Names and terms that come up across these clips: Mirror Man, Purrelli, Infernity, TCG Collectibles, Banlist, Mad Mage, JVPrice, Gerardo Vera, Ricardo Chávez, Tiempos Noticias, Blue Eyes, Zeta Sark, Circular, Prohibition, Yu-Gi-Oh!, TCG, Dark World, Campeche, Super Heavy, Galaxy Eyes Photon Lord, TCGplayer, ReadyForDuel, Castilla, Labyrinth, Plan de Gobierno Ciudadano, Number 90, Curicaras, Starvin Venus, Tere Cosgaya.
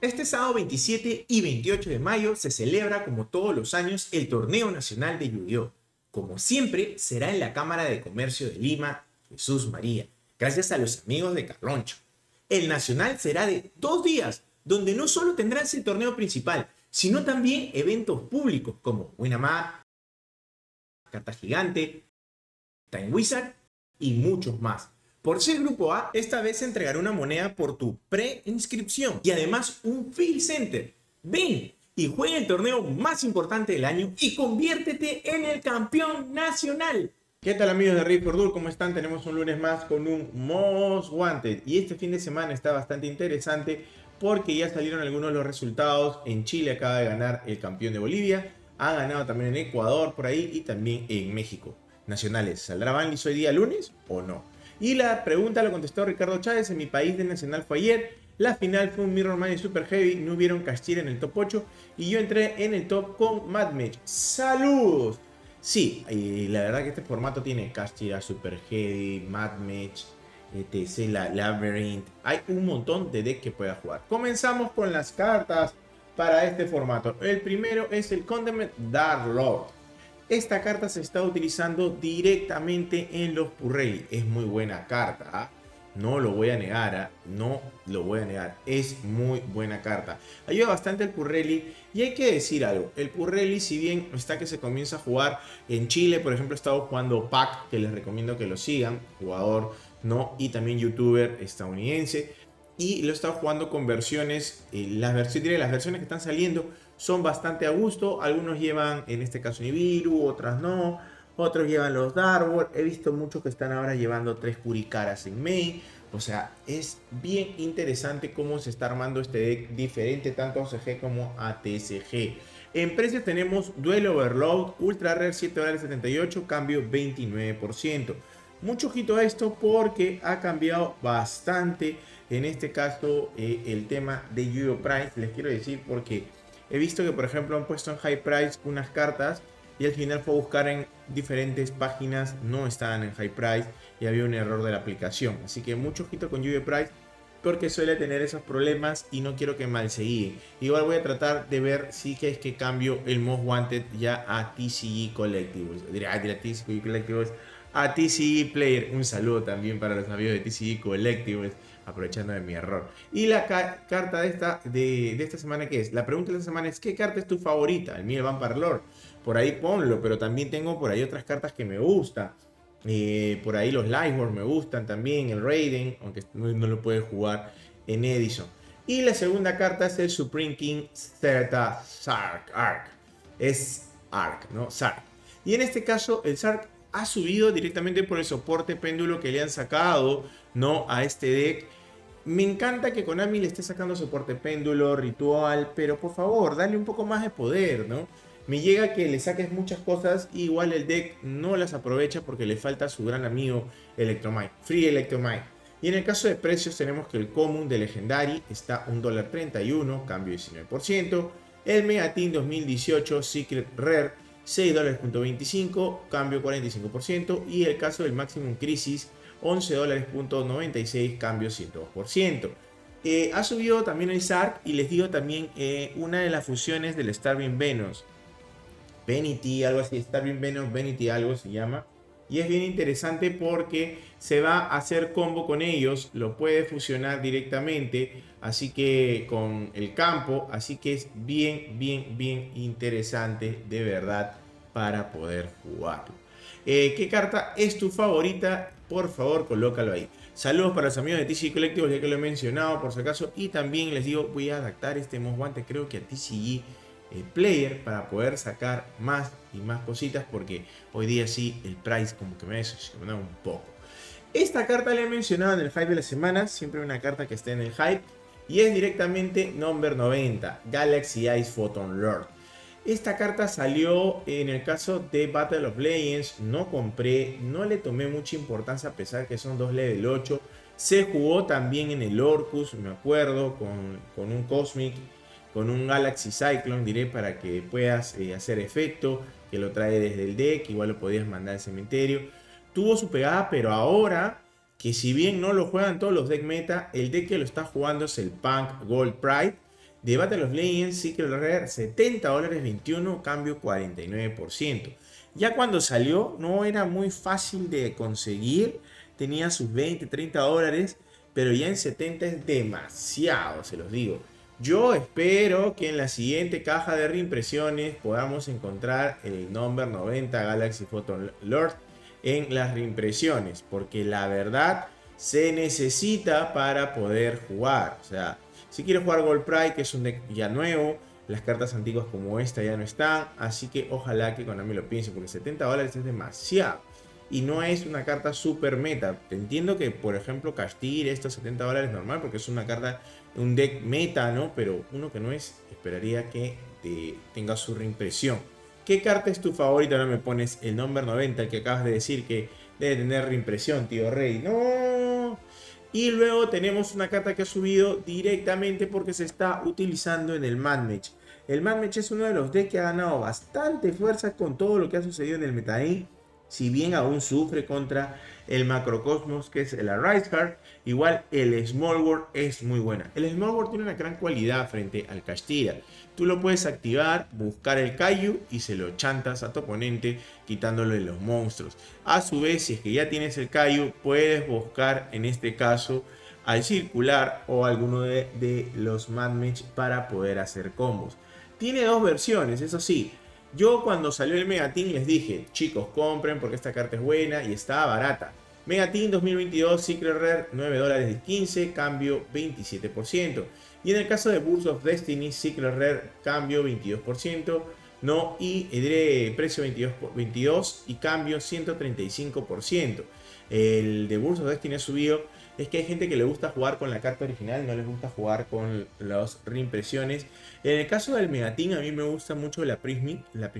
Este sábado 27 y 28 de mayo se celebra, como todos los años, el Torneo Nacional de Yu-Gi-Oh! Como siempre, será en la Cámara de Comercio de Lima, Jesús María, gracias a los amigos de Carloncho. El Nacional será de 2 días, donde no solo tendrás el torneo principal, sino también eventos públicos como Winamá, Carta Gigante, Time Wizard y muchos más. Por ser Grupo A, esta vez se entregará una moneda por tu preinscripción y además un Field Center. Ven y juega el torneo más importante del año y conviértete en el campeón nacional. ¿Qué tal, amigos de ReadyForDuel? ¿Cómo están? Tenemos un lunes más con un Most Wanted. Y este fin de semana está bastante interesante porque ya salieron algunos de los resultados. En Chile acaba de ganar el campeón de Bolivia. Ha ganado también en Ecuador por ahí y también en México. Nacionales, ¿saldrá Banlist hoy día lunes o no? Y la pregunta la contestó Ricardo Chávez. En mi país de Nacional fue ayer. La final fue un Mirror Man y Super Heavy. No hubieron Castilla en el top 8. Y yo entré en el top con Mad Mage. ¡Saludos! Sí, y la verdad que este formato tiene Castilla, Super Heavy, Mad Mage, etc. Labyrinth. Hay un montón de decks que puedas jugar. Comenzamos con las cartas para este formato. El primero es el Condiment Dark Lord. Esta carta se está utilizando directamente en los Purrelli. Es muy buena carta, ¿eh? No lo voy a negar, no lo voy a negar. Es muy buena carta. Ayuda bastante el Purrelli. Y hay que decir algo. El Purrelli, si bien está que se comienza a jugar en Chile, por ejemplo, he estado jugando PAC, que les recomiendo que lo sigan. Jugador, ¿no? Y también youtuber estadounidense. Y lo he estado jugando con versiones. Las versiones que están saliendo son bastante a gusto. Algunos llevan, en este caso, Nibiru, otras no. Otros llevan los Dark World. He visto muchos que están ahora llevando 3 Curicaras en main. O sea, es bien interesante cómo se está armando este deck diferente tanto a OCG como a TCG. En precios tenemos Duel Overload, Ultra Rare $7.78, cambio 29%. Mucho ojito a esto porque ha cambiado bastante, en este caso, el tema de JVPrice. Les quiero decir porque he visto que, por ejemplo, han puesto en High Price unas cartas y al final fue a buscar en diferentes páginas, no estaban en High Price y había un error de la aplicación. Así que mucho ojito con JVPrice porque suele tener esos problemas y no quiero que mal se guíen. Igual voy a tratar de ver si es que cambio el Most Wanted ya a TCG Collectibles. Diré, TCG Collectibles. A TCGplayer, un saludo también para los amigos de TCG Collectibles, aprovechando de mi error. Y la carta de esta semana, ¿qué es? La pregunta de esta semana es, ¿qué carta es tu favorita? El Mill Vampire Lord, por ahí ponlo, pero también tengo por ahí otras cartas que me gustan. Por ahí los Lightworks me gustan también, el Raiden, aunque no lo puedes jugar en Edison. Y la segunda carta es el Supreme King Zeta Sark, Sark. Y en este caso el Sark ha subido directamente por el soporte péndulo que le han sacado, ¿no? A este deck. Me encanta que Konami le esté sacando soporte péndulo, ritual, pero por favor, dale un poco más de poder, ¿no? Me llega que le saques muchas cosas, igual el deck no las aprovecha porque le falta su gran amigo Electromite, Free Electromite. Y en el caso de precios tenemos que el común de Legendary está $1.31, cambio 19%. El Megatin 2018 Secret Rare $6.25, cambio 45%. Y el caso del Maximum Crisis, $11.96, cambio 102%. Ha subido también el Sark y les digo también una de las fusiones del Starvin Venus. Venity, algo así, Starvin Venus, Venity algo se llama. Y es bien interesante porque se va a hacer combo con ellos, lo puede fusionar directamente, así que con el campo, así que es bien interesante de verdad para poder jugarlo. ¿Qué carta es tu favorita? Por favor, colócalo ahí. Saludos para los amigos de TCG Collectibles, ya que lo he mencionado por si acaso, y también les digo, voy a adaptar este Most Wanted creo que a TCG Player para poder sacar más y más cositas porque hoy día sí el price como que me decepciona un poco. Esta carta la he mencionado en el hype de la semana, siempre una carta que esté en el hype y es directamente Number 90, Galaxy Eyes Photon Lord. Esta carta salió en el caso de Battle of Legends, no compré, no le tomé mucha importancia a pesar que son 2 level 8. Se jugó también en el Orcus, me acuerdo, con un Cosmic, con un Galaxy Cyclone, diré, para que puedas hacer efecto, que lo trae desde el deck, igual lo podías mandar al cementerio. Tuvo su pegada, pero ahora, que si bien no lo juegan todos los deck meta, el deck que lo está jugando es el Punk Gold Pride, de Battle of Legends, Secret Rare, $70, 21, cambio 49%. Ya cuando salió no era muy fácil de conseguir, tenía sus 20, 30 dólares, pero ya en 70 es demasiado, se los digo. Yo espero que en la siguiente caja de reimpresiones podamos encontrar el Number 90 Galaxy Photon Lord en las reimpresiones, porque la verdad se necesita para poder jugar. O sea, si quieres jugar Gold Pride, que es un deck ya nuevo, las cartas antiguas como esta ya no están, así que ojalá que Konami lo piense, porque $70 es demasiado. Y no es una carta super meta. Entiendo que, por ejemplo, Castilla, estos $70 normal, porque es una carta, un deck meta, ¿no? Pero uno que no es, esperaría que tenga su reimpresión. ¿Qué carta es tu favorita? No me pones el Number 90, que acabas de decir que debe tener reimpresión, tío Rey. ¡No! Y luego tenemos una carta que ha subido directamente porque se está utilizando en el Mad Mage. El Mad Mage es uno de los decks que ha ganado bastante fuerza con todo lo que ha sucedido en el metagame. Si bien aún sufre contra el Macrocosmos, que es el Arise Card, igual el Small World es muy buena. El Small World tiene una gran cualidad frente al Castilla. Tú lo puedes activar, buscar el Caillou y se lo chantas a tu oponente quitándolo de los monstruos. A su vez, si es que ya tienes el Caillou, puedes buscar en este caso al Circular o alguno de los Mad Mage para poder hacer combos. Tiene dos versiones, eso sí. Yo cuando salió el Megatin les dije, chicos, compren porque esta carta es buena y está barata. Megatin 2022 Secret Rare, $9.15, cambio 27%. Y en el caso de Burst of Destiny Secret Rare, cambio 22%, no, y precio 22 y cambio 135%. El de Burst of Destiny ha subido, es que hay gente que le gusta jugar con la carta original, no les gusta jugar con las reimpresiones. En el caso del Megatin, a mí me gusta mucho la prismática,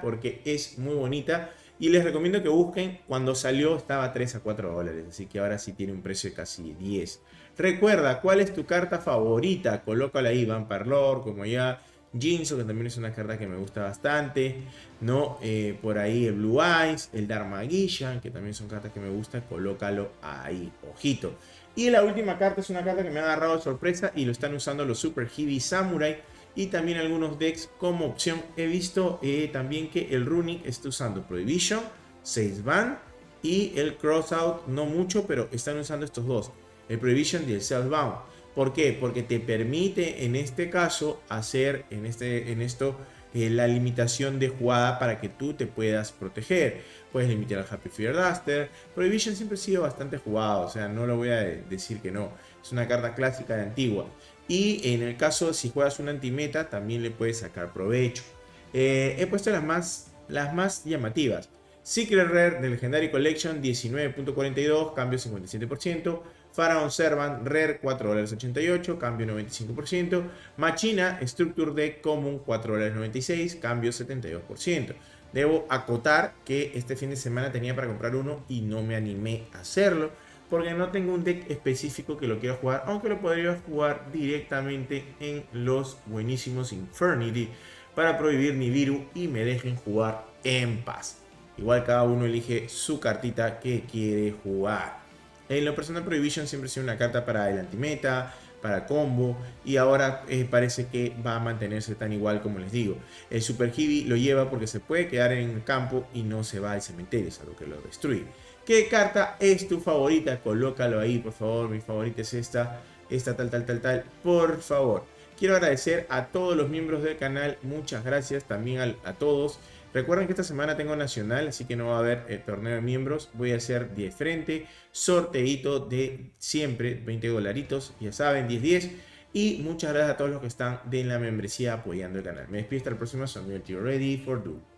porque es muy bonita. Y les recomiendo que busquen, cuando salió estaba a $3 a $4, así que ahora sí tiene un precio de casi 10. Recuerda, ¿cuál es tu carta favorita? Colócala ahí, Vampire Lord, como ya... Jinso, que también es una carta que me gusta bastante, ¿no? Por ahí el Blue Eyes, el Dark Magician, que también son cartas que me gustan, colócalo ahí, ojito. Y la última carta es una carta que me ha agarrado de sorpresa y lo están usando los Super Heavy Samurai y también algunos decks como opción. He visto también que el Runic está usando Prohibition, 6 Ban y el Crossout, no mucho, pero están usando estos dos, el Prohibition y el Self-Bound. ¿Por qué? Porque te permite en este caso hacer la limitación de jugada para que tú te puedas proteger. Puedes limitar al Happy Fear Duster. Prohibition siempre ha sido bastante jugado, o sea, no lo voy a decir que no. Es una carta clásica de antigua. Y en el caso, si juegas una antimeta, también le puedes sacar provecho. He puesto las más llamativas. Secret Rare del Legendary Collection, 19.42, cambio 57%. Pharaoh Servant Rare, $4.88, cambio 95%. Machina Structure Deck Common, $4.96, cambio 72%. Debo acotar que este fin de semana tenía para comprar uno y no me animé a hacerlo, porque no tengo un deck específico que lo quiera jugar, aunque lo podría jugar directamente en los buenísimos Infernity para prohibir Nibiru y me dejen jugar en paz. Igual cada uno elige su cartita que quiere jugar. En lo personal, Prohibition siempre ha sido una carta para el antimeta, para combo, y ahora parece que va a mantenerse tan igual como les digo. El Super Heavy lo lleva porque se puede quedar en el campo y no se va al cementerio, es algo que lo destruye. ¿Qué carta es tu favorita? Colócalo ahí, por favor. Mi favorita es esta tal, por favor. Quiero agradecer a todos los miembros del canal, muchas gracias también a todos. Recuerden que esta semana tengo nacional, así que no va a haber torneo de miembros. Voy a hacer de frente, sorteito de siempre, $20, ya saben, 10-10. Y muchas gracias a todos los que están de la membresía apoyando el canal. Me despido hasta la próxima, soy ReadyForDuel.